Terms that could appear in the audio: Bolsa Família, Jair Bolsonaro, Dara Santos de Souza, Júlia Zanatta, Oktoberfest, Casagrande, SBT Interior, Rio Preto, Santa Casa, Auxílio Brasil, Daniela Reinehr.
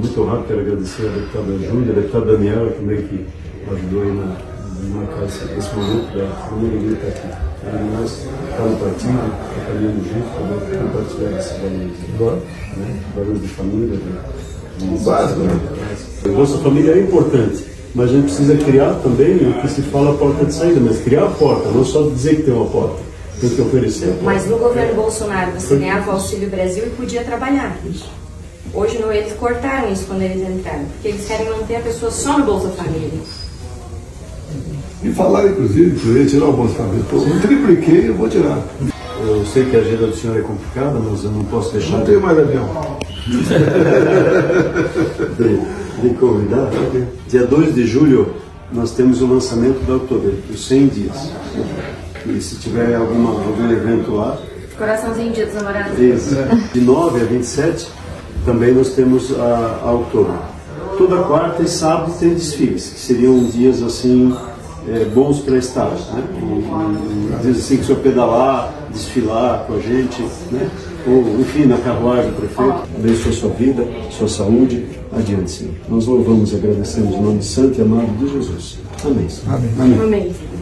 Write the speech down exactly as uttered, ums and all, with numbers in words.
Estou muito honrado, quero agradecer a deputada Júlia, a deputada Daniela também, que ajudou aí na, na marcar esse momento da família que está aqui. Nós estamos no partido, caminhando junto, para compartilhar esses valores agora, né? Valores de família, de, de base, né? A Bolsa Família é importante, mas a gente precisa criar também o que se fala a porta de saída, mas criar a porta, não só dizer que tem uma porta, tem que oferecer a porta. Mas no governo Bolsonaro você ganhava o Auxílio Brasil e podia trabalhar. Hoje não, eles cortaram isso quando eles entraram, porque eles querem manter a pessoa só no Bolsa Família. E falaram inclusive que eu ia tirar o Bolsa Família, eu tripliquei, eu vou tirar. Eu sei que a agenda do senhor é complicada, mas eu não posso deixar... Não tenho mais avião. De convidar, dia dois de julho nós temos o lançamento da Oktoberfest, os cem dias. E se tiver alguma, algum evento lá... Coraçãozinho dia dos namorados. Isso. De nove a vinte e sete também nós temos a, a Oktober. Toda quarta e sábado tem desfiles, que seriam dias assim é, bons para estágio, né? Um, um, dias assim que o senhor pedalar, desfilar com a gente, né? Ou, enfim, na carruagem do prefeito. Abençoe sua vida, sua saúde, adiante, Senhor. Nós louvamos e agradecemos o nome santo e amado de Jesus. Amém, Senhor. Amém. Amém. Amém.